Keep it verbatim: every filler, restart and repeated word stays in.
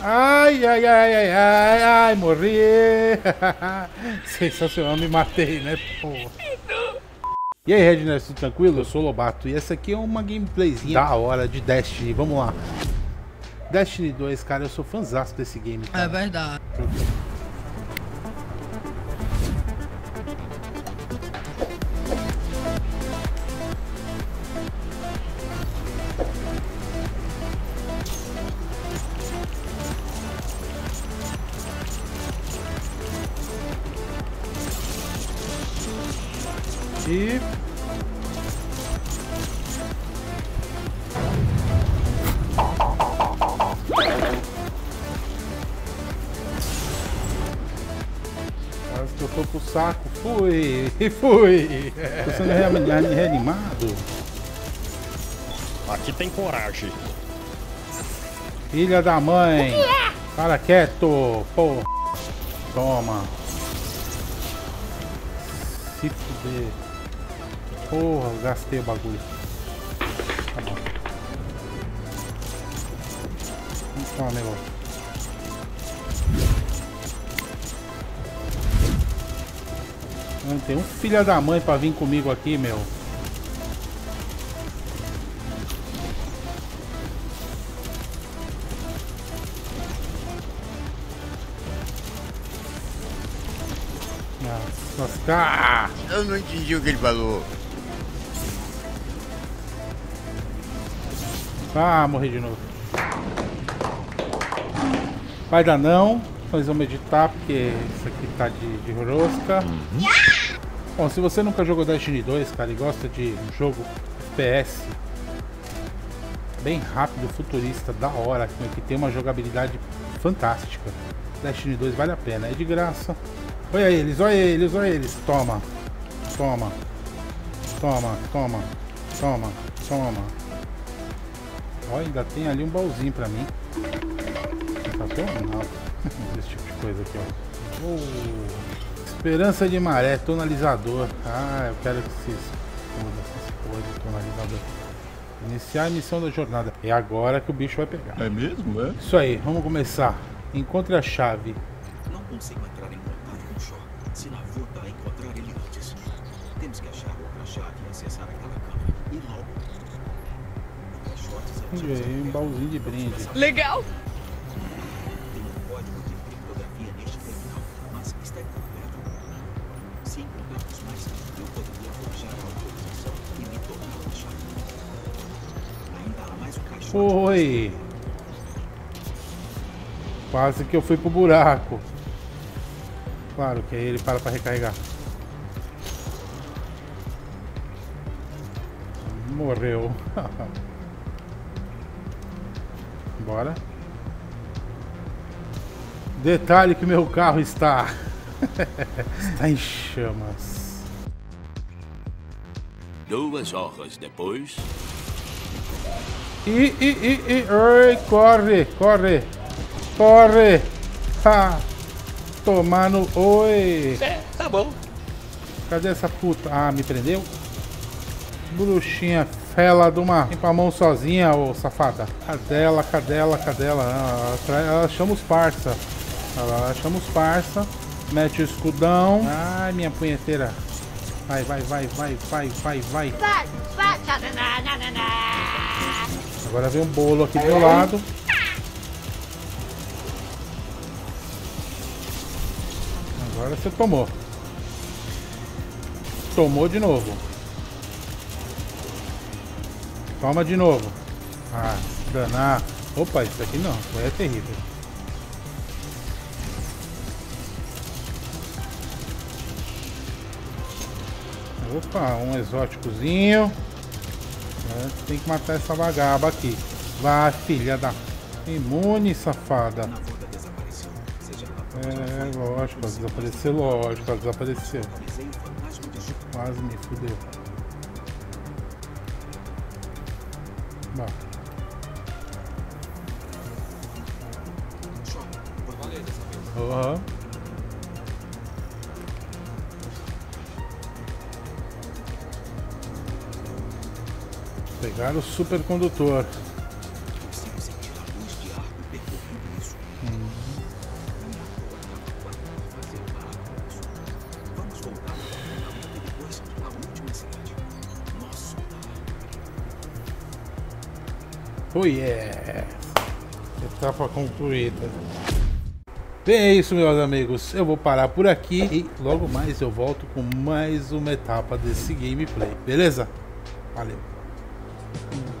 Ai, ai, ai, ai, ai, ai, morri. Sensacional, me matei, né, porra. E aí, Red Nerd, tudo tranquilo? Eu sou o Lobato e essa aqui é uma gameplayzinha da hora de Destiny, vamos lá. Destiny dois, cara, eu sou fãzaço desse game, cara. É verdade. E... quase que eu tô pro saco. Fui, fui. Tô sendo realmente reanimado. Aqui tem coragem. Filha da mãe. Para quieto, porra. Toma. Se fuder. Porra, eu gastei o bagulho. Tá bom. Vamos tomar um negócio. Mano, tem um filho da mãe pra vir comigo aqui, meu. Nossa, eu não entendi o que ele falou. Ah, morri de novo. Vai dar não. Nós vamos editar porque isso aqui tá de, de rosca. Bom, se você nunca jogou Destiny dois, cara, e gosta de um jogo F P S bem rápido, futurista, da hora, que tem uma jogabilidade fantástica, Destiny dois vale a pena, é de graça. Olha eles, olha eles, olha eles. Toma, toma, toma, toma, toma, toma. Ó, ainda tem ali um baúzinho pra mim. Não tá tão mal esse tipo de coisa aqui, ó. Oh. Esperança de maré, tonalizador. Ah, eu quero que vocês mudem essas coisas, tonalizador. Iniciar a missão da jornada. É agora que o bicho vai pegar. É mesmo, é? Isso aí, vamos começar. Encontre a chave. Não consigo entrar em contato com o Shaw. Se não for para encontrar ele antes. Temos que achar outra chave e acessar aquela câmera. E logo. Um baúzinho de brinde. Legal! Tem um código de criptografia neste terminal, mas está incompleto. Se encontrarmos mais, eu poderia forjar a autorização e me tornar uma chave. Ainda há mais um caixote. Foi! Quase que eu fui pro buraco. Claro que aí ele para pra recarregar. Morreu. Bora. Detalhe que meu carro está está em chamas. Duas horas depois. E e e e oi, corre, corre, corre. Ha. Tomar no oi. É, tá bom. Cadê essa puta? Ah, me prendeu. Bruxinha. Ela de uma. Limpa a mão sozinha, ô safada. Cadela, cadela, cadela. Ela, ela, ela chama os parça. Ela, ela chama os parça. Mete o escudão. Ai, minha punheteira. Vai, vai, vai, vai, vai, vai, vai. Agora vem um bolo aqui do meu lado. Agora você tomou. Tomou de novo. Toma de novo. Ah, danar. Opa, isso aqui não. Foi é terrível. Opa, um exóticozinho. É, tem que matar essa vagaba aqui. Vai, filha da... Imune, safada. É, lógico. Ela desapareceu, lógico. Ela desapareceu. Quase me fudeu. Uhum. Pegaram o supercondutor. Oh yeah! Etapa concluída. Bem, é isso, meus amigos. Eu vou parar por aqui e logo mais eu volto com mais uma etapa desse gameplay. Beleza? Valeu!